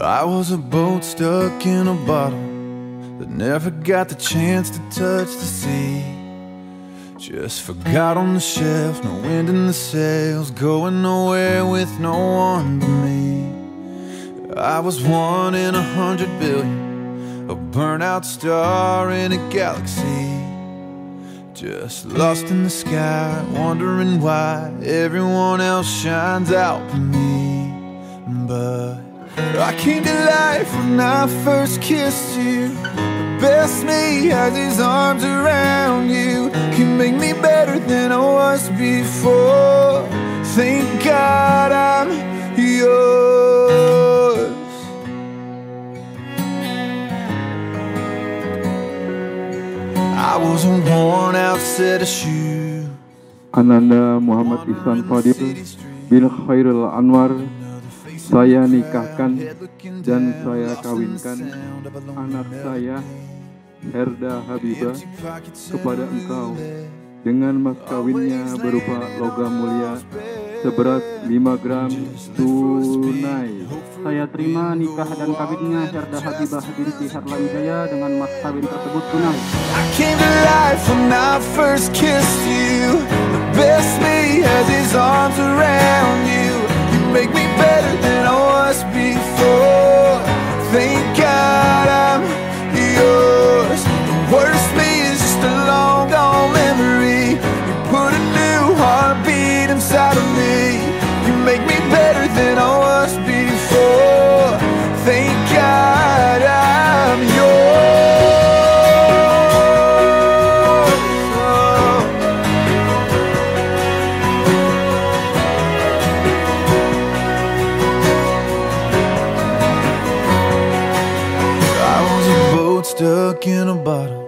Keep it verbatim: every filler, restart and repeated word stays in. I was a boat stuck in a bottle that never got the chance to touch the sea. Just forgot on the shelf, no wind in the sails, going nowhere with no one but me. I was one in a hundred billion, a burnout star in a galaxy. Just lost in the sky, wondering why everyone else shines out for me. But I came to life when I first kissed you. The best me has his arms around you. Can make me better than I was before. Thank God I'm yours. I was a worn out set of shoes. Ananda Muhammad Isan Fadil bin Khairul Anwar. Saya nikahkan dan saya kawinkan anak saya, Herda Habibah, kepada engkau dengan mas kawinnya berupa logam mulia seberat lima gram tunai. Saya terima nikah dan kawinnya Herda Habibah binti Harlanjaya dengan mas kawin tersebut tunai. I came to life when I first kissed you. The best me has his arms around you. You make me better than before, thank God I'm yours. The worst me is just a long gone memory. You put a new heartbeat inside of me. You make me better than I was before. Thank God I'm yours. Oh. Stuck in a bottle